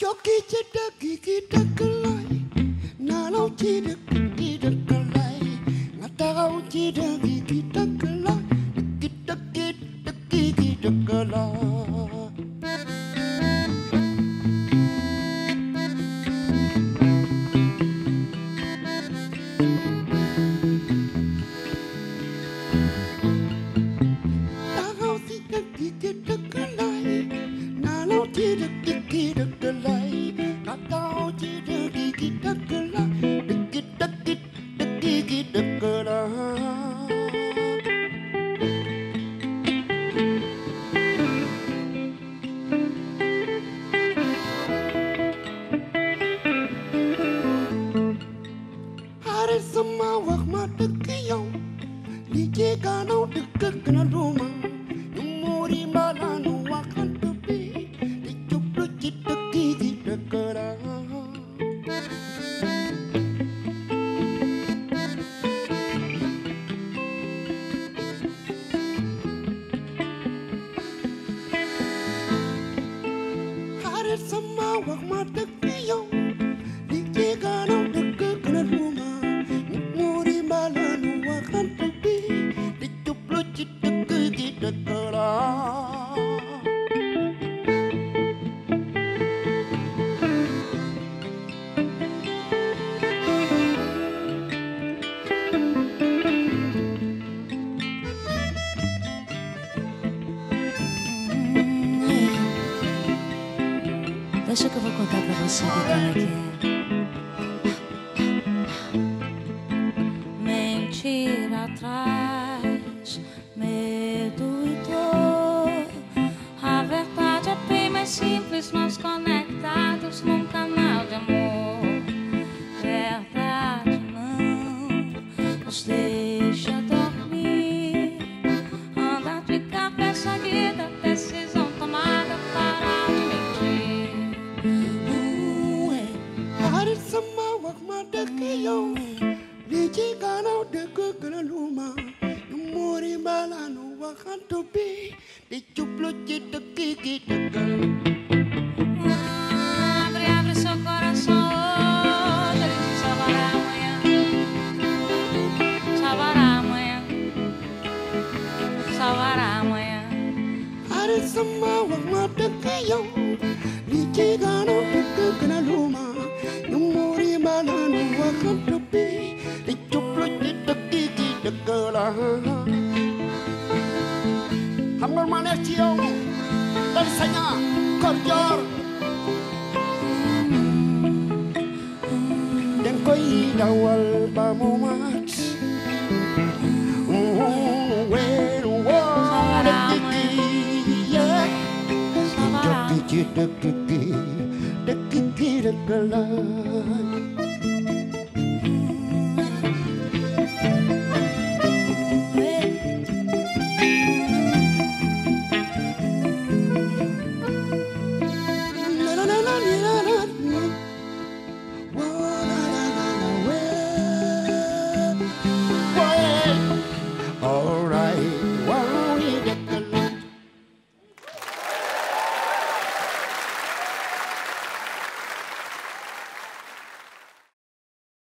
Joki cedak gigi dak kelai, nalau cedak gigi dak kelai, ngatau cedak gigi dak kelai, dak gigi dak kelai. Deixa que eu vou contar pra você como é que é. Mentira atrás, medo e dor. A verdade é bem mais simples, mas conectados num canal de amor. Verdade não nos deixa dormir. Andar de cabeça erguida, decisão tomada para de mentir. Yo, DJ Gano de Kukaluma, Muri Balano, Wakan to be, the Chuplojit the Kiki the Girl. Abre, abre seu coração, só para amanhã, só para amanhã, só para amanhã. Are sama wakmata kayo, DJ Gano de Kukaluma. Welcome to be the chocolate, the kitty, the girl. I'm gonna manage you. Let's sing a chorus. Then go in the world, but moment. Oh, well, what a kitty, yeah. The kitty, the kitty, the kitty, the girl.